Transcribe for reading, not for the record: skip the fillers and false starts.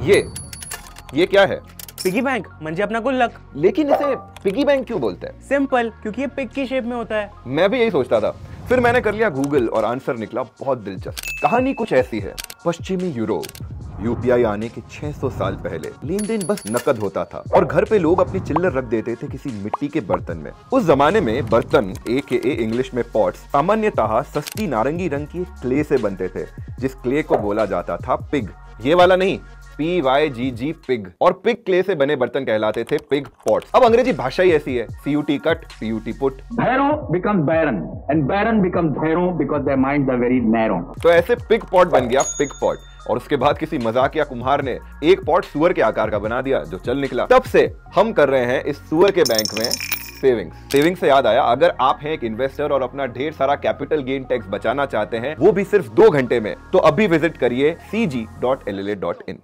ये क्या है? पिगी बैंक म्हणजे अपना गुल्लक। लेकिन इसे पिगी बैंक क्यों बोलते हैं? सिंपल, क्योंकि ये पिग की शेप में होता है। मैं भी यही सोचता था, फिर मैंने कर लिया गूगल और आंसर निकला बहुत दिलचस्प। कहानी कुछ ऐसी है, पश्चिमी यूरोप, यूपीआई आने के 600 साल पहले लेन देन बस नकद होता था और घर पे लोग अपनी चिल्लर रख देते थे किसी मिट्टी के बर्तन में। उस जमाने में बर्तन AKA इंग्लिश में पॉट्स सामान्यतः सस्ती नारंगी रंग की क्ले से बनते थे, जिस क्ले को बोला जाता था पिग। ये वाला नहीं, PYGG पिग। और पिग क्ले से बने बर्तन कहलाते थे पिग पॉट्स। अब अंग्रेजी भाषा ही ऐसी है, CUT cut, PUT put. Bhairon becomes baron and baron becomes Bhairon because their minds are very narrow। तो ऐसे पिग पॉट बन गया पिग पॉट, और उसके बाद किसी मजाकिया कुम्हार ने एक पॉट सुअर के आकार का बना दिया जो चल निकला। तब से हम कर रहे हैं इस सुअर के बैंक में सेविंग से याद आया, अगर आप हैं एक इन्वेस्टर और अपना ढेर सारा कैपिटल गेन टैक्स बचाना चाहते हैं, वो भी सिर्फ 2 घंटे में, तो अभी विजिट करिए CG.LLA.IN।